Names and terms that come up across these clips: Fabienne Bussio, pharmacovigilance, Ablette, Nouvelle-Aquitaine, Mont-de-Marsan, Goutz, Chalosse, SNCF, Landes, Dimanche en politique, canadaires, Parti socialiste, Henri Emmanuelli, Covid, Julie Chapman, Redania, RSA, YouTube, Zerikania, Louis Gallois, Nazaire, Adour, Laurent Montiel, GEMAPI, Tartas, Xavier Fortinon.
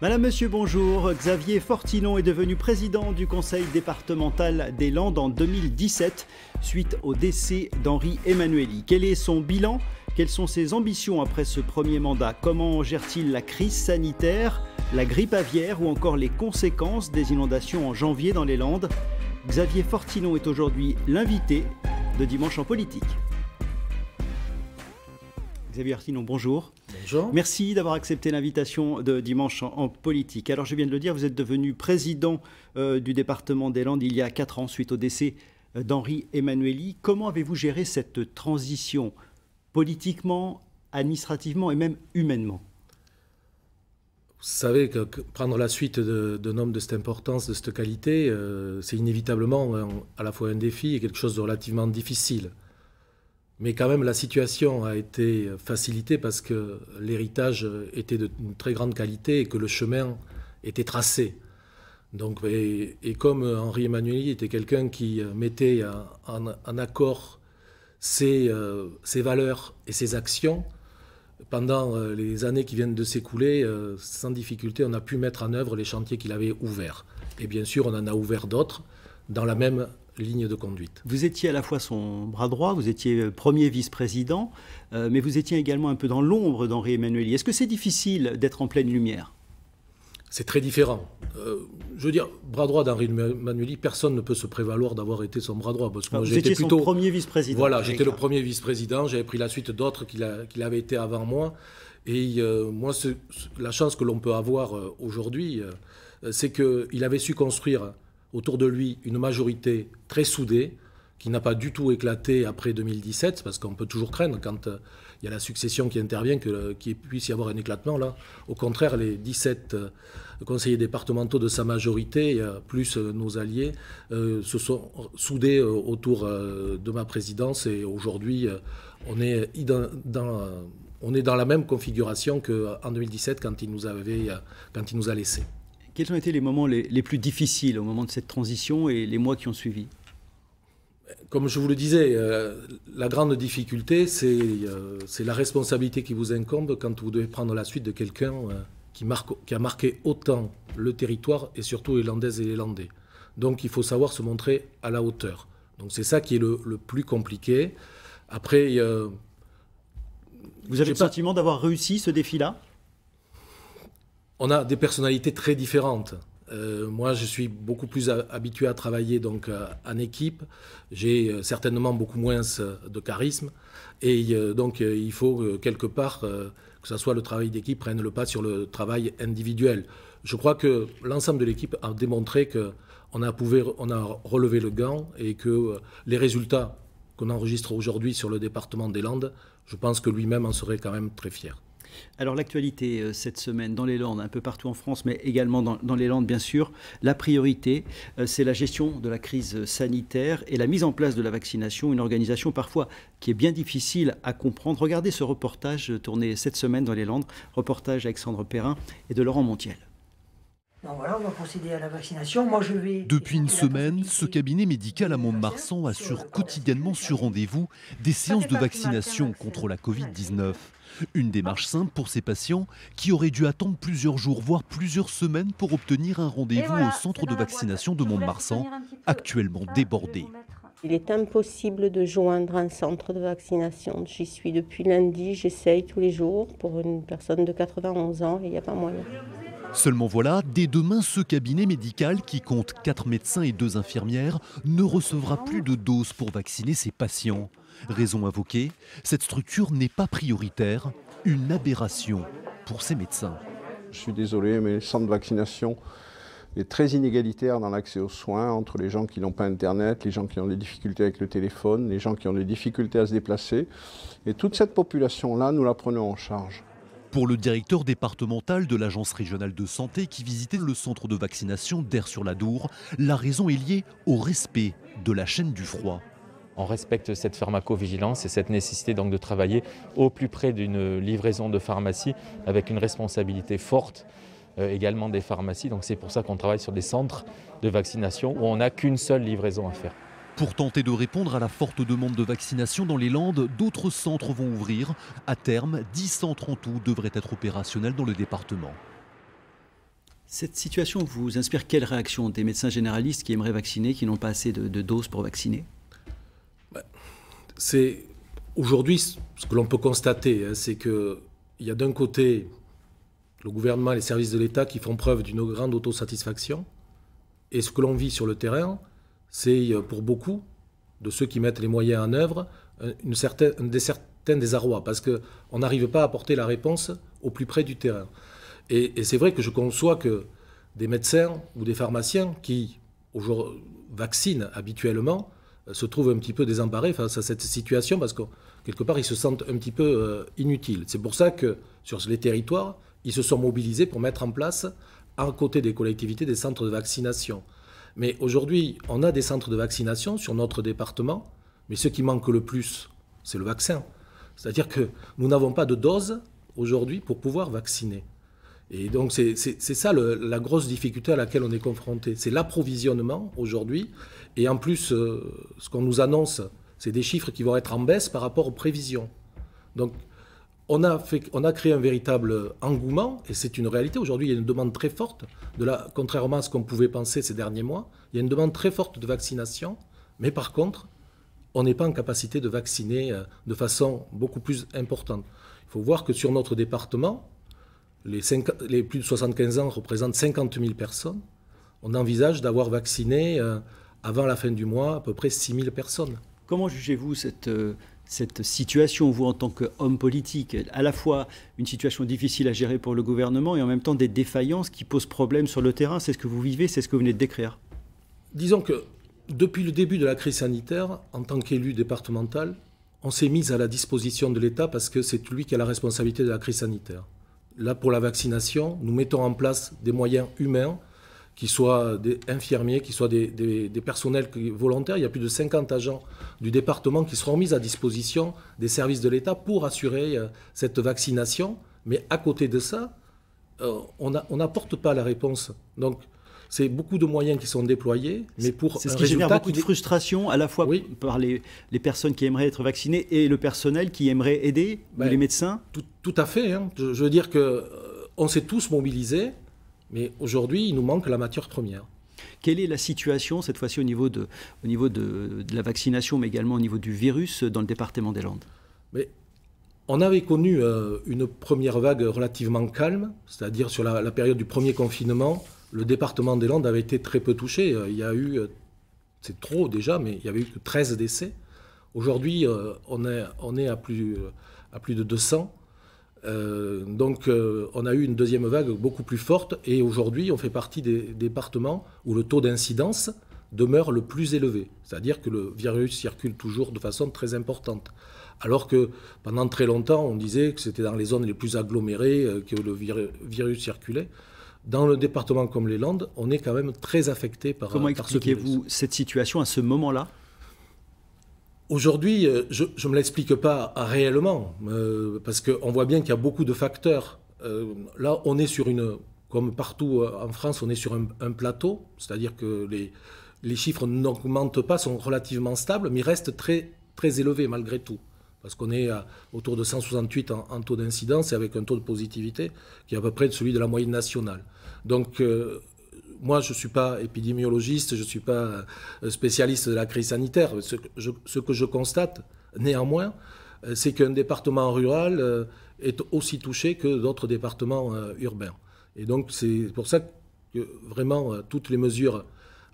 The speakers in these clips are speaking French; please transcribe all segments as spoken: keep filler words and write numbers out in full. Madame, Monsieur, bonjour. Xavier Fortinon est devenu président du conseil départemental des Landes en deux mille dix-sept suite au décès d'Henri Emmanuelli. Quel est son bilan? Quelles sont ses ambitions après ce premier mandat? Comment gère-t-il la crise sanitaire, la grippe aviaire ou encore les conséquences des inondations en janvier dans les Landes? Xavier Fortinon est aujourd'hui l'invité de Dimanche en politique. Xavier Artinon, bonjour. Bonjour. Merci d'avoir accepté l'invitation de Dimanche en, en politique. Alors, je viens de le dire, vous êtes devenu président euh, du département des Landes il y a quatre ans suite au décès euh, d'Henri Emmanuelli. Comment avez-vous géré cette transition politiquement, administrativement et même humainement? Vous savez que prendre la suite d'un homme de cette importance, de cette qualité, euh, c'est inévitablement un, à la fois un défi et quelque chose de relativement difficile. Mais quand même, la situation a été facilitée parce que l'héritage était d'une très grande qualité et que le chemin était tracé. Donc, et, et comme Henri Emmanuelli était quelqu'un qui mettait en, en accord ses, euh, ses valeurs et ses actions, pendant les années qui viennent de s'écouler, euh, sans difficulté, on a pu mettre en œuvre les chantiers qu'il avait ouverts. Et bien sûr, on en a ouvert d'autres dans la même ligne de conduite. Vous étiez à la fois son bras droit, vous étiez premier vice-président, euh, mais vous étiez également un peu dans l'ombre d'Henri Emmanuelli. Est-ce que c'est difficile d'être en pleine lumière? C'est très différent. Euh, je veux dire, bras droit d'Henri Emmanuelli, personne ne peut se prévaloir d'avoir été son bras droit. Parce que moi, vous étiez plutôt... son premier vice-président. Voilà, j'étais le premier vice-président, j'avais pris la suite d'autres qui qu'il avait été avant moi. Et euh, moi, ce, la chance que l'on peut avoir euh, aujourd'hui, euh, c'est qu'il avait su construire autour de lui une majorité très soudée, qui n'a pas du tout éclaté après deux mille dix-sept, parce qu'on peut toujours craindre, quand il y a la succession qui intervient, qu'il puisse y avoir un éclatement. Là, au contraire, les dix-sept conseillers départementaux de sa majorité, plus nos alliés, se sont soudés autour de ma présidence. Et aujourd'hui, on est dans... on est dans la même configuration qu'en deux mille dix-sept, quand il nous avait, quand il nous a laissés. Quels ont été les moments les, les plus difficiles au moment de cette transition et les mois qui ont suivi? Comme je vous le disais, euh, la grande difficulté, c'est euh, la responsabilité qui vous incombe quand vous devez prendre la suite de quelqu'un euh, qui, qui a marqué autant le territoire et surtout les Landaises et les Landais. Donc il faut savoir se montrer à la hauteur. Donc c'est ça qui est le, le plus compliqué. Après... Euh, vous avez le pas... sentiment d'avoir réussi ce défi-là? On a des personnalités très différentes. Euh, moi, je suis beaucoup plus habitué à travailler donc, euh, en équipe. J'ai euh, certainement beaucoup moins euh, de charisme. Et euh, donc, euh, il faut euh, quelque part euh, que ce soit le travail d'équipe prenne le pas sur le travail individuel. Je crois que l'ensemble de l'équipe a démontré qu'on a, on a relevé le gant et que euh, les résultats qu'on enregistre aujourd'hui sur le département des Landes, je pense que lui-même en serait quand même très fier. Alors l'actualité cette semaine dans les Landes, un peu partout en France, mais également dans, dans les Landes bien sûr, la priorité c'est la gestion de la crise sanitaire et la mise en place de la vaccination, une organisation parfois qui est bien difficile à comprendre. Regardez ce reportage tourné cette semaine dans les Landes, reportage d'Alexandre Perrin et de Laurent Montiel. Donc voilà, on va procéder à la vaccination. Moi, je vais... Depuis une semaine, ce cabinet médical à Mont-de-Marsan assure quotidiennement sur rendez-vous des séances de vaccination contre la Covid dix-neuf. Une démarche simple pour ces patients qui auraient dû attendre plusieurs jours, voire plusieurs semaines pour obtenir un rendez-vous au centre de vaccination de Mont-de-Marsan, actuellement débordé. Il est impossible de joindre un centre de vaccination. J'y suis depuis lundi, j'essaye tous les jours. Pour une personne de quatre-vingt-onze ans, il n'y a pas moyen. Seulement voilà, dès demain, ce cabinet médical, qui compte quatre médecins et deux infirmières, ne recevra plus de doses pour vacciner ses patients. Raison invoquée, cette structure n'est pas prioritaire, une aberration pour ces médecins. Je suis désolé, mais le centre de vaccination est très inégalitaire dans l'accès aux soins entre les gens qui n'ont pas Internet, les gens qui ont des difficultés avec le téléphone, les gens qui ont des difficultés à se déplacer. Et toute cette population-là, nous la prenons en charge. Pour le directeur départemental de l'agence régionale de santé qui visitait le centre de vaccination d'Aire-sur-l'Adour, la raison est liée au respect de la chaîne du froid. On respecte cette pharmacovigilance et cette nécessité donc de travailler au plus près d'une livraison de pharmacie avec une responsabilité forte euh, également des pharmacies. Donc c'est pour ça qu'on travaille sur des centres de vaccination où on n'a qu'une seule livraison à faire. Pour tenter de répondre à la forte demande de vaccination dans les Landes, d'autres centres vont ouvrir. À terme, dix centres en tout devraient être opérationnels dans le département. Cette situation vous inspire quelle réaction des médecins généralistes qui aimeraient vacciner, qui n'ont pas assez de, de doses pour vacciner? C'est aujourd'hui ce que l'on peut constater, hein, c'est qu'il y a d'un côté le gouvernement et les services de l'État qui font preuve d'une grande autosatisfaction. Et ce que l'on vit sur le terrain, c'est pour beaucoup de ceux qui mettent les moyens en œuvre une certaine, un des certains désarroi, parce qu'on n'arrive pas à apporter la réponse au plus près du terrain. Et, et c'est vrai que je conçois que des médecins ou des pharmaciens qui aujourd'hui vaccinent habituellement se trouvent un petit peu désemparés face à cette situation, parce que quelque part ils se sentent un petit peu inutiles. C'est pour ça que sur les territoires, ils se sont mobilisés pour mettre en place, à côté des collectivités, des centres de vaccination. Mais aujourd'hui, on a des centres de vaccination sur notre département, mais ce qui manque le plus, c'est le vaccin. C'est-à-dire que nous n'avons pas de dose aujourd'hui pour pouvoir vacciner. Et donc c'est ça le, la grosse difficulté à laquelle on est confronté. C'est l'approvisionnement aujourd'hui. Et en plus, ce qu'on nous annonce, c'est des chiffres qui vont être en baisse par rapport aux prévisions. Donc on a, fait, on a créé un véritable engouement, et c'est une réalité. Aujourd'hui, il y a une demande très forte, de la, contrairement à ce qu'on pouvait penser ces derniers mois, il y a une demande très forte de vaccination, mais par contre, on n'est pas en capacité de vacciner de façon beaucoup plus importante. Il faut voir que sur notre département, les, cinq, les plus de soixante-quinze ans représentent cinquante mille personnes. On envisage d'avoir vacciné, euh, avant la fin du mois, à peu près six mille personnes. Comment jugez-vous cette... Euh... cette situation, vous en tant qu'homme politique, à la fois une situation difficile à gérer pour le gouvernement et en même temps des défaillances qui posent problème sur le terrain? C'est ce que vous vivez, c'est ce que vous venez de décrire. Disons que depuis le début de la crise sanitaire, en tant qu'élu départemental, on s'est mis à la disposition de l'État parce que c'est lui qui a la responsabilité de la crise sanitaire. Là, pour la vaccination, nous mettons en place des moyens humains, qui soient des infirmiers, qui soient des, des, des personnels volontaires. Il y a plus de cinquante agents du département qui seront mis à disposition des services de l'État pour assurer cette vaccination. Mais à côté de ça, on n'apporte pas la réponse. Donc, c'est beaucoup de moyens qui sont déployés, mais pour C'est ce qui génère beaucoup de frustration, à la fois oui. par les, les personnes qui aimeraient être vaccinées et le personnel qui aimerait aider, ben, ou les médecins. Tout, tout à fait. Hein. Je, je veux dire qu'on s'est tous mobilisés. Mais aujourd'hui, il nous manque la matière première. Quelle est la situation, cette fois-ci, au niveau, de, au niveau de, de la vaccination, mais également au niveau du virus dans le département des Landes? Mais on avait connu euh, une première vague relativement calme, c'est-à-dire sur la, la période du premier confinement, le département des Landes avait été très peu touché. Il y a eu, c'est trop déjà, mais il y avait eu que treize décès. Aujourd'hui, euh, on est, on est à, plus, à plus de deux cents. Euh, donc euh, on a eu une deuxième vague beaucoup plus forte et aujourd'hui on fait partie des départements où le taux d'incidence demeure le plus élevé, c'est-à-dire que le virus circule toujours de façon très importante, alors que pendant très longtemps on disait que c'était dans les zones les plus agglomérées euh, que le vir virus circulait. Dans le département comme les Landes, on est quand même très affecté par, Comment par ce virus. Comment expliquez-vous cette situation à ce moment-là? Aujourd'hui, je ne me l'explique pas réellement, euh, parce qu'on voit bien qu'il y a beaucoup de facteurs. Euh, là, on est sur une, comme partout en France, on est sur un, un plateau, c'est-à-dire que les, les chiffres n'augmentent pas, sont relativement stables, mais restent très, très élevés malgré tout, parce qu'on est à, autour de cent soixante-huit en, en taux d'incidence et avec un taux de positivité qui est à peu près de celui de la moyenne nationale. Donc, euh, moi, je ne suis pas épidémiologiste, je ne suis pas spécialiste de la crise sanitaire. Ce que je, ce que je constate, néanmoins, c'est qu'un département rural est aussi touché que d'autres départements urbains. Et donc, c'est pour ça que vraiment toutes les mesures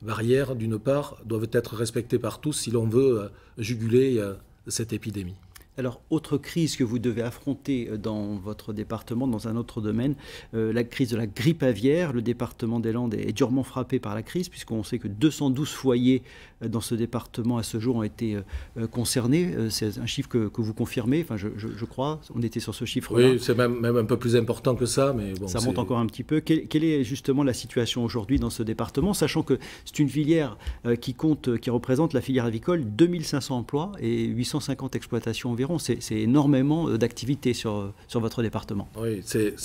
barrières, d'une part, doivent être respectées par tous si l'on veut juguler cette épidémie. Alors, autre crise que vous devez affronter dans votre département, dans un autre domaine, euh, la crise de la grippe aviaire. Le département des Landes est durement frappé par la crise, puisqu'on sait que deux cent douze foyers dans ce département à ce jour ont été euh, concernés. C'est un chiffre que, que vous confirmez, enfin, je, je, je crois. On était sur ce chiffre-là. Oui, c'est même, même un peu plus important que ça. Mais bon, ça monte encore un petit peu. Quelle, quelle est justement la situation aujourd'hui dans ce département, sachant que c'est une filière euh, qui compte, qui représente, la filière avicole, deux mille cinq cents emplois et huit cent cinquante exploitations environ. C'est énormément d'activités sur, sur votre département. Oui, c'est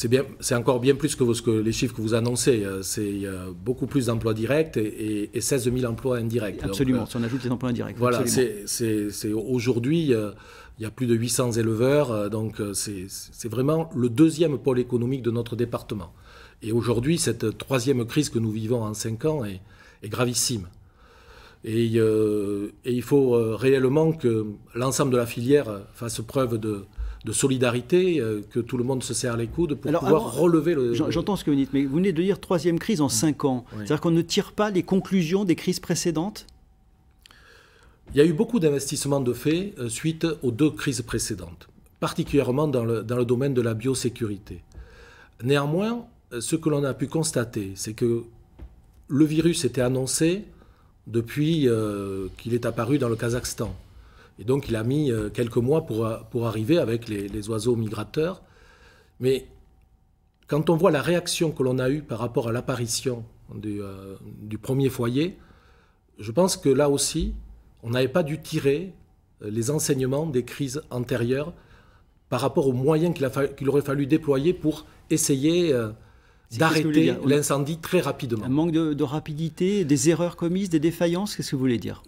encore bien plus que, vous, que les chiffres que vous annoncez. C'est beaucoup plus d'emplois directs et, et, et seize mille emplois indirects. Absolument, donc, si on ajoute les emplois indirects. Voilà, aujourd'hui, euh, il y a plus de huit cents éleveurs. Donc, c'est vraiment le deuxième pôle économique de notre département. Et aujourd'hui, cette troisième crise que nous vivons en cinq ans est, est gravissime. Et, euh, et il faut euh, réellement que l'ensemble de la filière fasse preuve de, de solidarité, euh, que tout le monde se serre les coudes pour alors, pouvoir alors, relever le... J'entends ce que vous dites, mais vous venez de dire troisième crise en cinq ans. Oui. C'est-à-dire qu'on ne tire pas les conclusions des crises précédentes? Il y a eu beaucoup d'investissements de fait euh, suite aux deux crises précédentes, particulièrement dans le, dans le domaine de la biosécurité. Néanmoins, ce que l'on a pu constater, c'est que le virus était annoncé depuis euh, qu'il est apparu dans le Kazakhstan. Et donc il a mis euh, quelques mois pour, pour arriver avec les, les oiseaux migrateurs. Mais quand on voit la réaction que l'on a eue par rapport à l'apparition du, euh, du premier foyer, je pense que là aussi, on n'avait pas dû tirer les enseignements des crises antérieures par rapport aux moyens qu'il a fa... qu'il aurait fallu déployer pour essayer... Euh, d'arrêter l'incendie très rapidement. Un manque de, de rapidité, des erreurs commises, des défaillances, qu'est-ce que vous voulez dire?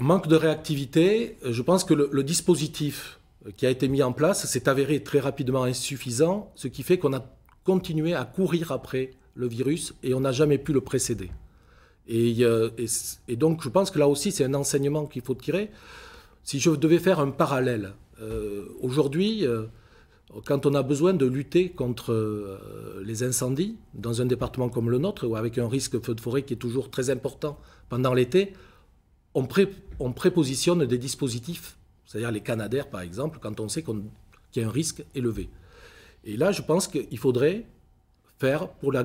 Manque de réactivité. Je pense que le, le dispositif qui a été mis en place s'est avéré très rapidement insuffisant, ce qui fait qu'on a continué à courir après le virus et on n'a jamais pu le précéder. Et, et, et donc je pense que là aussi c'est un enseignement qu'il faut tirer. Si je devais faire un parallèle, euh, aujourd'hui... Euh, quand on a besoin de lutter contre les incendies, dans un département comme le nôtre, ou avec un risque feu de forêt qui est toujours très important pendant l'été, on, pré on prépositionne des dispositifs, c'est-à-dire les canadaires par exemple, quand on sait qu'on, qu'il y a un risque élevé. Et là, je pense qu'il faudrait faire pour la,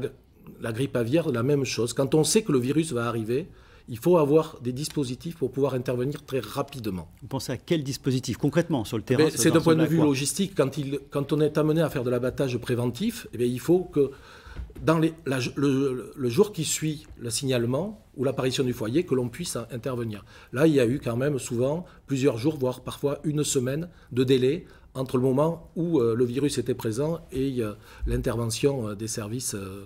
la grippe aviaire la même chose. Quand on sait que le virus va arriver, il faut avoir des dispositifs pour pouvoir intervenir très rapidement. Vous pensez à quel dispositif concrètement sur le terrain? C'est d'un point de vue logistique. Quand, il, quand on est amené à faire de l'abattage préventif, eh bien, il faut que dans les, la, le, le jour qui suit le signalement ou l'apparition du foyer, que l'on puisse intervenir. Là, il y a eu quand même souvent plusieurs jours, voire parfois une semaine de délai entre le moment où euh, le virus était présent et euh, l'intervention euh, des services euh,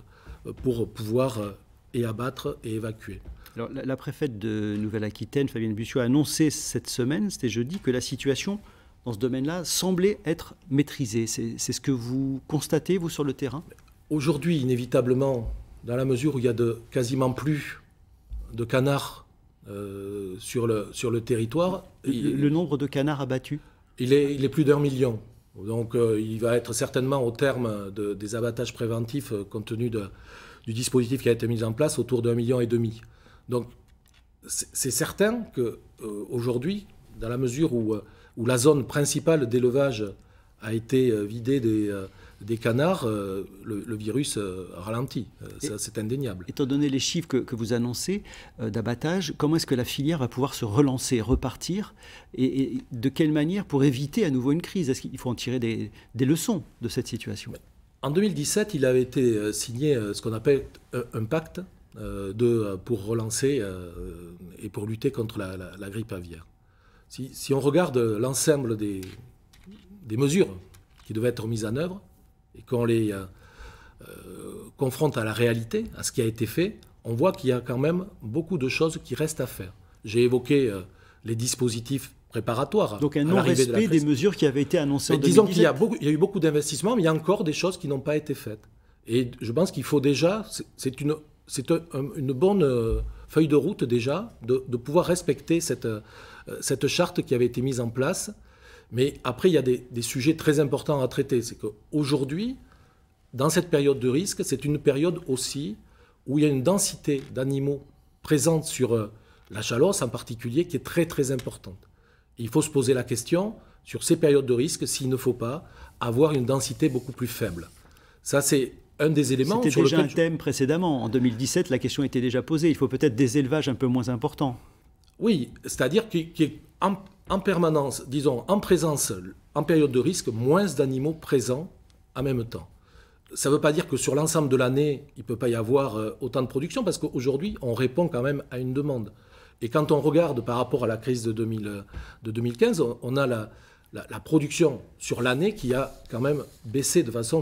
pour pouvoir euh, et abattre et évacuer. Alors, la, la préfète de Nouvelle-Aquitaine, Fabienne Bussio, a annoncé cette semaine, c'était jeudi, que la situation dans ce domaine-là semblait être maîtrisée. C'est ce que vous constatez, vous, sur le terrain? Aujourd'hui, inévitablement, dans la mesure où il y a de, quasiment plus de canards euh, sur, le, sur le territoire... Le, il, le nombre de canards abattus? Il est, il est plus d'un million. Donc euh, il va être certainement, au terme de, des abattages préventifs, euh, compte tenu de, du dispositif qui a été mis en place, autour d'un million et demi. Donc, c'est certain qu'aujourd'hui, euh, dans la mesure où, où la zone principale d'élevage a été euh, vidée des, euh, des canards, euh, le, le virus euh, ralentit. Euh, c'est indéniable. Étant donné les chiffres que, que vous annoncez euh, d'abattage, comment est-ce que la filière va pouvoir se relancer, repartir et, et de quelle manière pour éviter à nouveau une crise? Est-ce qu'il faut en tirer des, des leçons de cette situation? En deux mille dix-sept, il avait été signé ce qu'on appelle un pacte De, pour relancer euh, et pour lutter contre la, la, la grippe aviaire. Si, si on regarde l'ensemble des, des mesures qui devaient être mises en œuvre et qu'on les euh, euh, confronte à la réalité, à ce qui a été fait, on voit qu'il y a quand même beaucoup de choses qui restent à faire. J'ai évoqué euh, les dispositifs préparatoires. Donc un non-respect des mesures qui avaient été annoncées en deux mille dix-sept. Disons qu'il y a beaucoup, il y a eu beaucoup d'investissements, mais il y a encore des choses qui n'ont pas été faites. Et je pense qu'il faut déjà... C'est une... C'est une bonne feuille de route déjà de, de pouvoir respecter cette, cette charte qui avait été mise en place. Mais après, il y a des, des sujets très importants à traiter. C'est qu'aujourd'hui, dans cette période de risque, c'est une période aussi où il y a une densité d'animaux présente sur la Chalosse en particulier qui est très très importante. Et il faut se poser la question sur ces périodes de risque s'il ne faut pas avoir une densité beaucoup plus faible. Ça, c'est... un des éléments sur lequel... C'était déjà un thème précédemment. En deux mille dix-sept, la question était déjà posée. Il faut peut-être des élevages un peu moins importants. Oui, c'est-à-dire qu'il y ait en, en permanence, disons, en présence, en période de risque, moins d'animaux présents en même temps. Ça ne veut pas dire que sur l'ensemble de l'année, il ne peut pas y avoir autant de production, parce qu'aujourd'hui, on répond quand même à une demande. Et quand on regarde par rapport à la crise de, deux mille, de deux mille quinze, on a la, la, la production sur l'année qui a quand même baissé de façon...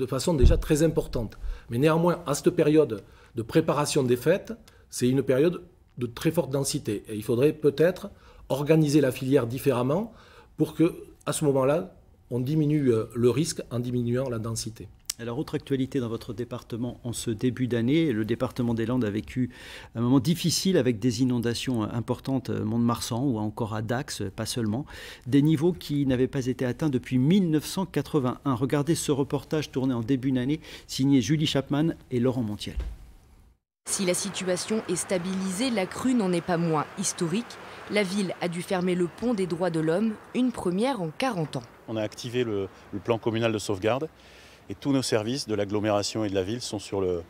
de façon déjà très importante. Mais néanmoins, à cette période de préparation des fêtes, c'est une période de très forte densité. Et il faudrait peut-être organiser la filière différemment pour que, à ce moment-là, on diminue le risque en diminuant la densité. Alors, autre actualité dans votre département en ce début d'année, le département des Landes a vécu un moment difficile avec des inondations importantes à Mont-de-Marsan ou encore à Dax, pas seulement, des niveaux qui n'avaient pas été atteints depuis mille neuf cent quatre-vingt-un. Regardez ce reportage tourné en début d'année, signé Julie Chapman et Laurent Montiel. Si la situation est stabilisée, la crue n'en est pas moins historique. La ville a dû fermer le pont des droits de l'homme, une première en quarante ans. On a activé le, le plan communal de sauvegarde. Et tous nos services de l'agglomération et de la ville sont sur le,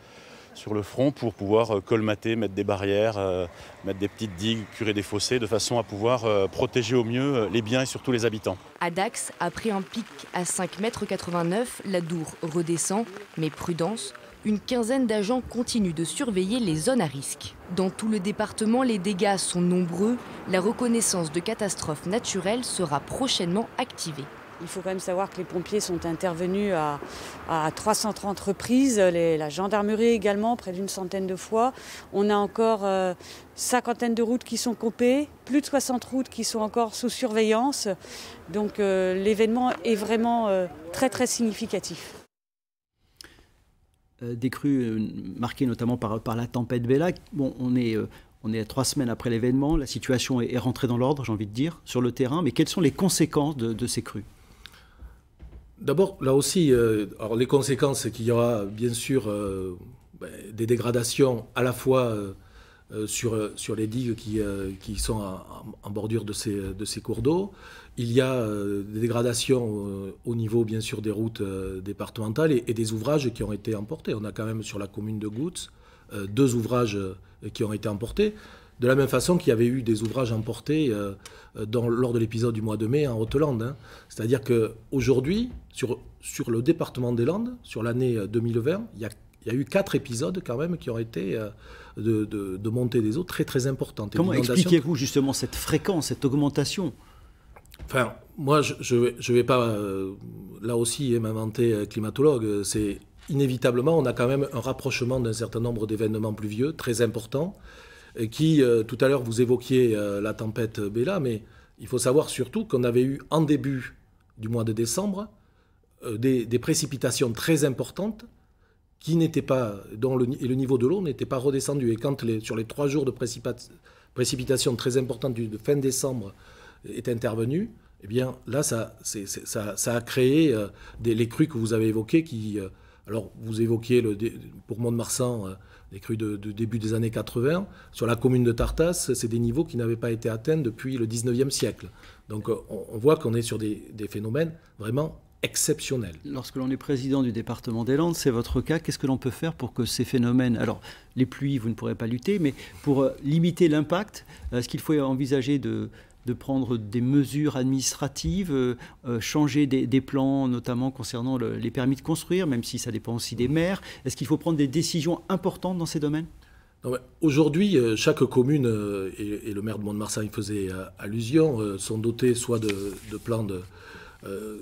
sur le front pour pouvoir colmater, mettre des barrières, euh, mettre des petites digues, curer des fossés, de façon à pouvoir euh, protéger au mieux les biens et surtout les habitants. À Dax, après un pic à cinq virgule quatre-vingt-neuf mètres, l'Adour redescend, mais prudence, une quinzaine d'agents continuent de surveiller les zones à risque. Dans tout le département, les dégâts sont nombreux. La reconnaissance de catastrophes naturelles sera prochainement activée. Il faut quand même savoir que les pompiers sont intervenus à, à trois cent trente reprises, les, la gendarmerie également, près d'une centaine de fois. On a encore euh, cinquantaine de routes qui sont copées, plus de soixante routes qui sont encore sous surveillance. Donc euh, l'événement est vraiment euh, très très significatif. Euh, des crues marquées notamment par, par la tempête Bella. Bon, on est... Euh... On est à trois semaines après l'événement, la situation est rentrée dans l'ordre, j'ai envie de dire, sur le terrain. Mais quelles sont les conséquences de, de ces crues? D'abord, là aussi, euh, alors les conséquences, c'est qu'il y aura bien sûr euh, des dégradations à la fois euh, sur, sur les digues qui, euh, qui sont en, en bordure de ces, de ces cours d'eau. Il y a euh, des dégradations euh, au niveau, bien sûr, des routes euh, départementales et, et des ouvrages qui ont été emportés. On a quand même sur la commune de Goutz euh, deux ouvrages qui ont été emportés, de la même façon qu'il y avait eu des ouvrages emportés euh, dans, lors de l'épisode du mois de mai en Haute-Lande. Hein. C'est-à-dire qu'aujourd'hui, sur, sur le département des Landes, sur l'année deux mille vingt, il y, a, il y a eu quatre épisodes quand même qui ont été euh, de, de, de montée des eaux très très importante. Comment expliquez-vous justement cette fréquence, cette augmentation? Enfin, moi je ne vais pas euh, là aussi m'inventer euh, climatologue, c'est... Inévitablement, on a quand même un rapprochement d'un certain nombre d'événements pluvieux très importants qui, euh, tout à l'heure, vous évoquiez euh, la tempête Bella, mais il faut savoir surtout qu'on avait eu en début du mois de décembre euh, des, des précipitations très importantes qui n'étaient pas, dont le, et le niveau de l'eau n'était pas redescendu. Et quand les, sur les trois jours de précipita- précipitations très importantes du, de fin décembre est intervenu, eh bien là, ça, c'est, c'est, ça, ça a créé euh, des, les crues que vous avez évoquées qui... Euh, Alors, vous évoquiez le, pour Mont-de-Marsan euh, les crues de, de début des années quatre-vingt. Sur la commune de Tartas, c'est des niveaux qui n'avaient pas été atteints depuis le dix-neuvième siècle. Donc, on, on voit qu'on est sur des, des phénomènes vraiment exceptionnels. Lorsque l'on est président du département des Landes, c'est votre cas. Qu'est-ce que l'on peut faire pour que ces phénomènes... Alors, les pluies, vous ne pourrez pas lutter, mais pour euh, limiter l'impact, est-ce qu'il faut envisager de... de prendre des mesures administratives, euh, euh, changer des, des plans, notamment concernant le, les permis de construire, même si ça dépend aussi des maires. Est-ce qu'il faut prendre des décisions importantes dans ces domaines? Aujourd'hui, euh, chaque commune, euh, et, et le maire de Mont-de-Marsan y faisait euh, allusion, euh, sont dotées soit de, de plans de, euh,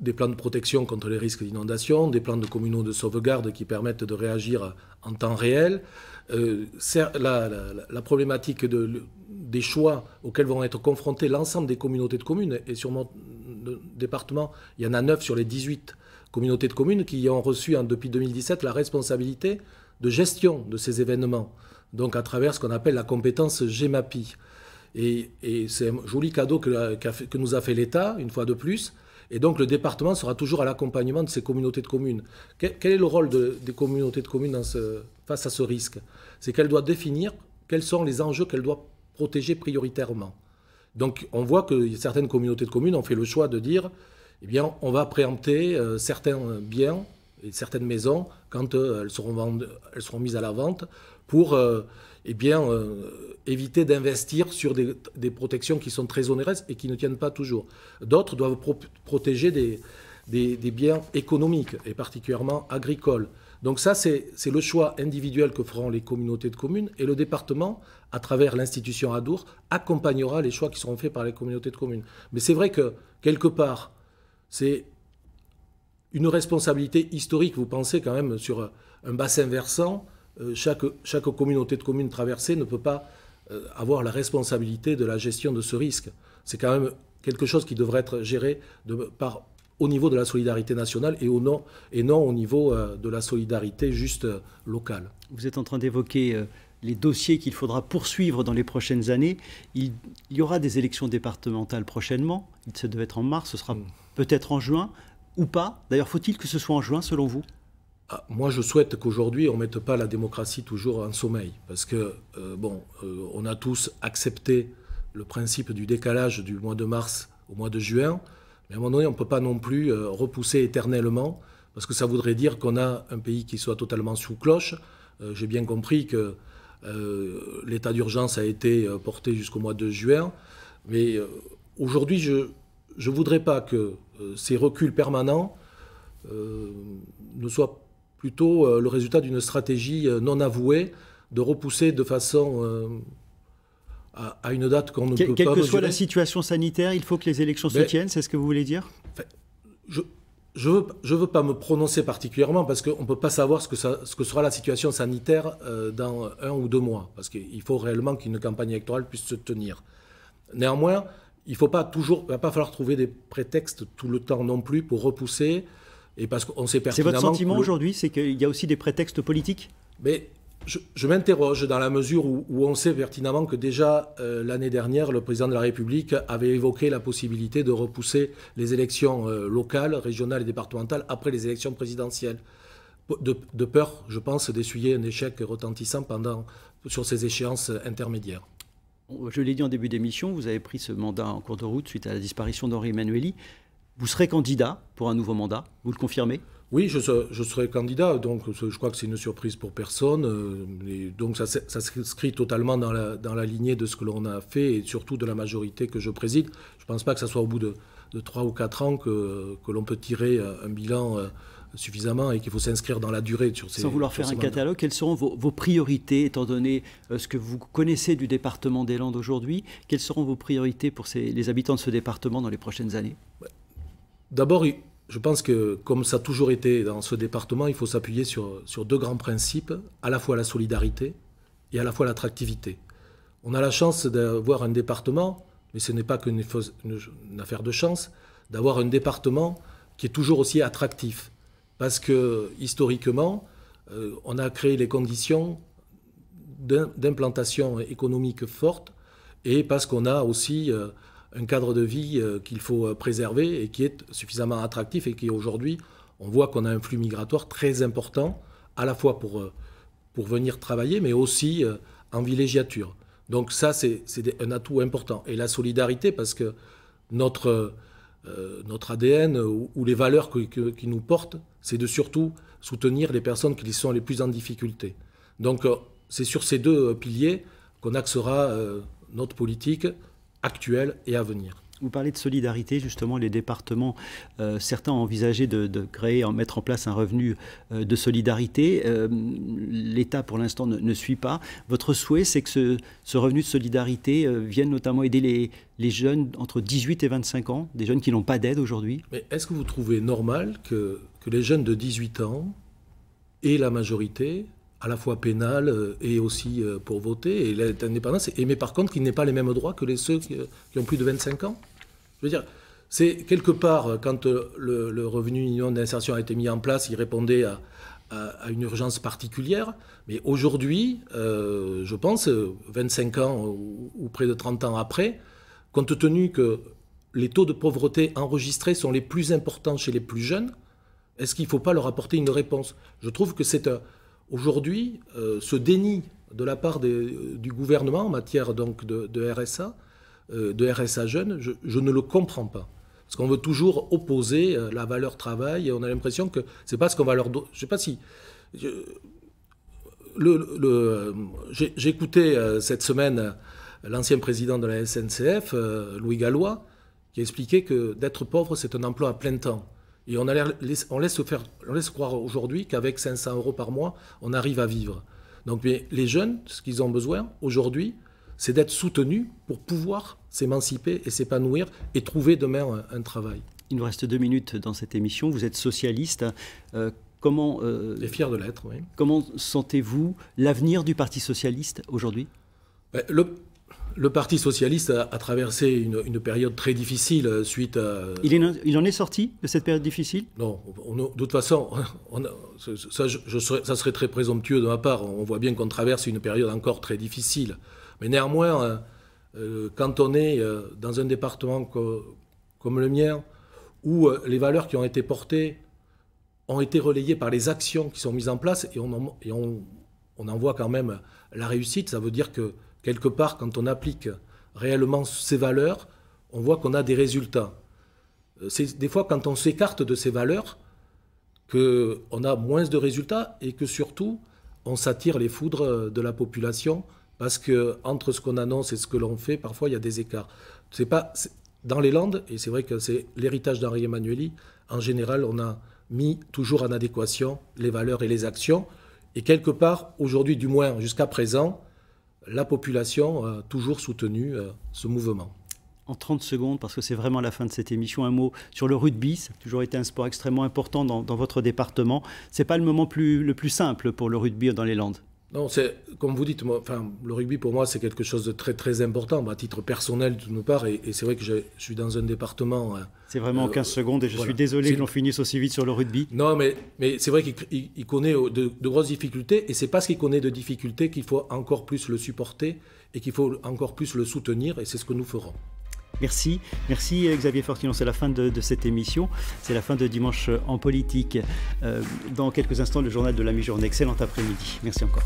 des plans de protection contre les risques d'inondation, des plans de communaux de sauvegarde qui permettent de réagir en temps réel. Euh, la, la, la problématique de... des choix auxquels vont être confrontés l'ensemble des communautés de communes. Et sur mon département, il y en a neuf sur les dix-huit communautés de communes qui ont reçu, hein, depuis deux mille dix-sept, la responsabilité de gestion de ces événements, donc à travers ce qu'on appelle la compétence GEMAPI. Et, et c'est un joli cadeau que, que nous a fait l'État, une fois de plus. Et donc le département sera toujours à l'accompagnement de ces communautés de communes. Quel, quel est le rôle de, des communautés de communes dans ce, face à ce risque? C'est qu'elles doivent définir quels sont les enjeux qu'elles doivent protéger prioritairement. Donc on voit que certaines communautés de communes ont fait le choix de dire eh bien, on va préempter euh, certains biens et certaines maisons quand euh, elles, seront vendues, elles seront mises à la vente pour euh, eh bien, euh, éviter d'investir sur des, des protections qui sont très onéreuses et qui ne tiennent pas toujours. D'autres doivent pro protéger des, des, des biens économiques et particulièrement agricoles. Donc ça, c'est le choix individuel que feront les communautés de communes et le département, à travers l'institution Adour, accompagnera les choix qui seront faits par les communautés de communes. Mais c'est vrai que, quelque part, c'est une responsabilité historique. Vous pensez quand même sur un bassin versant, chaque, chaque communauté de communes traversée ne peut pas avoir la responsabilité de la gestion de ce risque. C'est quand même quelque chose qui devrait être géré de, par... au niveau de la solidarité nationale et, au non, et non au niveau euh, de la solidarité juste euh, locale. Vous êtes en train d'évoquer euh, les dossiers qu'il faudra poursuivre dans les prochaines années. Il, il y aura des élections départementales prochainement. Ça devait être en mars, ce sera mmh. peut-être en juin ou pas. D'ailleurs, faut-il que ce soit en juin selon vous ? Moi, je souhaite qu'aujourd'hui, on ne mette pas la démocratie toujours en sommeil. Parce que, euh, bon, euh, on a tous accepté le principe du décalage du mois de mars au mois de juin. Mais à un moment donné, on ne peut pas non plus euh, repousser éternellement. Parce que ça voudrait dire qu'on a un pays qui soit totalement sous cloche. Euh, j'ai bien compris que euh, l'état d'urgence a été euh, porté jusqu'au mois de juin. Mais euh, aujourd'hui, je ne voudrais pas que euh, ces reculs permanents euh, ne soient pas plutôt euh, le résultat d'une stratégie euh, non avouée de repousser de façon euh, à, à une date qu'on ne que, peut quelle pas... Quelle que mesurer. Soit la situation sanitaire, il faut que les élections ben, se tiennent, c'est ce que vous voulez dire? Je ne veux, veux pas me prononcer particulièrement parce qu'on ne peut pas savoir ce que, ça, ce que sera la situation sanitaire euh, dans un ou deux mois, parce qu'il faut réellement qu'une campagne électorale puisse se tenir. Néanmoins, il ne va pas falloir trouver des prétextes tout le temps non plus pour repousser. Et parce qu'on sait pertinemment... C'est votre sentiment le... aujourd'hui, c'est qu'il y a aussi des prétextes politiques? Mais je, je m'interroge dans la mesure où, où on sait pertinemment que déjà euh, l'année dernière, le président de la République avait évoqué la possibilité de repousser les élections euh, locales, régionales et départementales après les élections présidentielles, de, de peur, je pense, d'essuyer un échec retentissant pendant, sur ces échéances intermédiaires. Je l'ai dit en début d'émission, vous avez pris ce mandat en cours de route suite à la disparition d'Henri Emmanuelli. Vous serez candidat pour un nouveau mandat, vous le confirmez? Oui, je, je serai candidat, donc je crois que c'est une surprise pour personne. Et donc ça, ça s'inscrit totalement dans la, dans la lignée de ce que l'on a fait et surtout de la majorité que je préside. Je ne pense pas que ce soit au bout de, de trois ou quatre ans que, que l'on peut tirer un bilan suffisamment et qu'il faut s'inscrire dans la durée sur ces... Sans vouloir faire un mandats. Catalogue, quelles seront vos, vos priorités, étant donné ce que vous connaissez du département des Landes aujourd'hui? Quelles seront vos priorités pour ces, les habitants de ce département dans les prochaines années? Ouais. D'abord, je pense que, comme ça a toujours été dans ce département, il faut s'appuyer sur, sur deux grands principes, à la fois la solidarité et à la fois l'attractivité. On a la chance d'avoir un département, mais ce n'est pas qu'une une affaire de chance, d'avoir un département qui est toujours aussi attractif. Parce que, historiquement, euh, on a créé les conditions d'implantation économique forte et parce qu'on a aussi... Euh, un cadre de vie qu'il faut préserver et qui est suffisamment attractif et qui aujourd'hui, on voit qu'on a un flux migratoire très important, à la fois pour, pour venir travailler, mais aussi en villégiature. Donc ça, c'est un atout important. Et la solidarité, parce que notre, euh, notre A D N ou, ou les valeurs que, que, qui nous portent, c'est de surtout soutenir les personnes qui sont les plus en difficulté. Donc c'est sur ces deux piliers qu'on axera euh, notre politique actuelle et à venir. Vous parlez de solidarité, justement, les départements, euh, certains ont envisagé de, de créer, en mettre en place un revenu euh, de solidarité. Euh, L'État, pour l'instant, ne, ne suit pas. Votre souhait, c'est que ce, ce revenu de solidarité euh, vienne notamment aider les, les jeunes entre dix-huit et vingt-cinq ans, des jeunes qui n'ont pas d'aide aujourd'hui. Mais est-ce que vous trouvez normal que, que les jeunes de dix-huit ans aient la majorité, à la fois pénale et aussi pour voter, et l'indépendance, mais par contre, qu'il n'ait pas les mêmes droits que les ceux qui ont plus de vingt-cinq ans. Je veux dire, c'est quelque part, quand le, le revenu minimum d'insertion a été mis en place, il répondait à, à, à une urgence particulière, mais aujourd'hui, euh, je pense, vingt-cinq ans ou, ou près de trente ans après, compte tenu que les taux de pauvreté enregistrés sont les plus importants chez les plus jeunes, est-ce qu'il ne faut pas leur apporter une réponse? Je trouve que c'est un... Aujourd'hui, euh, ce déni de la part des, du gouvernement en matière donc de, de R S A, euh, de R S A jeune, je, je ne le comprends pas. Parce qu'on veut toujours opposer euh, la valeur travail et on a l'impression que c'est pas ce qu'on va leur donner. Je sais pas si... Je, le, le, euh, j'écoutais euh, cette semaine l'ancien président de la S N C F, euh, Louis Gallois, qui expliquait que d'être pauvre, c'est un emploi à plein temps. Et on, a on, laisse faire, on laisse croire aujourd'hui qu'avec cinq cents euros par mois, on arrive à vivre. Donc mais les jeunes, ce qu'ils ont besoin aujourd'hui, c'est d'être soutenus pour pouvoir s'émanciper et s'épanouir et trouver demain un, un travail. Il nous reste deux minutes dans cette émission. Vous êtes socialiste. Euh, comment, euh, et fier de l'être, oui. Comment sentez-vous l'avenir du Parti socialiste aujourd'hui? Ben, le, Le Parti socialiste a, a traversé une, une période très difficile suite à... Il, est, il en est sorti de cette période difficile? Non, on, on, de toute façon, on a, ça, je, je serais, ça serait très présomptueux de ma part. On voit bien qu'on traverse une période encore très difficile. Mais néanmoins, euh, quand on est euh, dans un département co comme le mien, où euh, les valeurs qui ont été portées ont été relayées par les actions qui sont mises en place, et on en, et on, on en voit quand même la réussite, ça veut dire que quelque part, quand on applique réellement ces valeurs, on voit qu'on a des résultats. C'est des fois quand on s'écarte de ces valeurs qu'on a moins de résultats et que surtout on s'attire les foudres de la population parce qu'entre ce qu'on annonce et ce que l'on fait, parfois il y a des écarts. C'est pas, dans les Landes, et c'est vrai que c'est l'héritage d'Henri Emmanuelli, en général on a mis toujours en adéquation les valeurs et les actions. Et quelque part, aujourd'hui du moins jusqu'à présent, la population a toujours soutenu ce mouvement. En trente secondes, parce que c'est vraiment la fin de cette émission, un mot sur le rugby. Ça a toujours été un sport extrêmement important dans, dans votre département. Ce n'est pas le moment plus, le plus simple pour le rugby dans les Landes? Non, comme vous dites, moi, enfin, le rugby pour moi c'est quelque chose de très très important, à titre personnel de nos parts, et, et c'est vrai que je, je suis dans un département... C'est vraiment euh, en quinze secondes, et je voilà. suis désolé que l'on finisse aussi vite sur le rugby. Non, mais, mais c'est vrai qu'il connaît de, de grosses difficultés, et c'est parce qu'il connaît de difficultés qu'il faut encore plus le supporter, et qu'il faut encore plus le soutenir, et c'est ce que nous ferons. Merci, merci Xavier Fortinon, c'est la fin de, de cette émission, c'est la fin de Dimanche en politique. Euh, dans quelques instants, le journal de la mi-journée. Excellent après-midi, merci encore.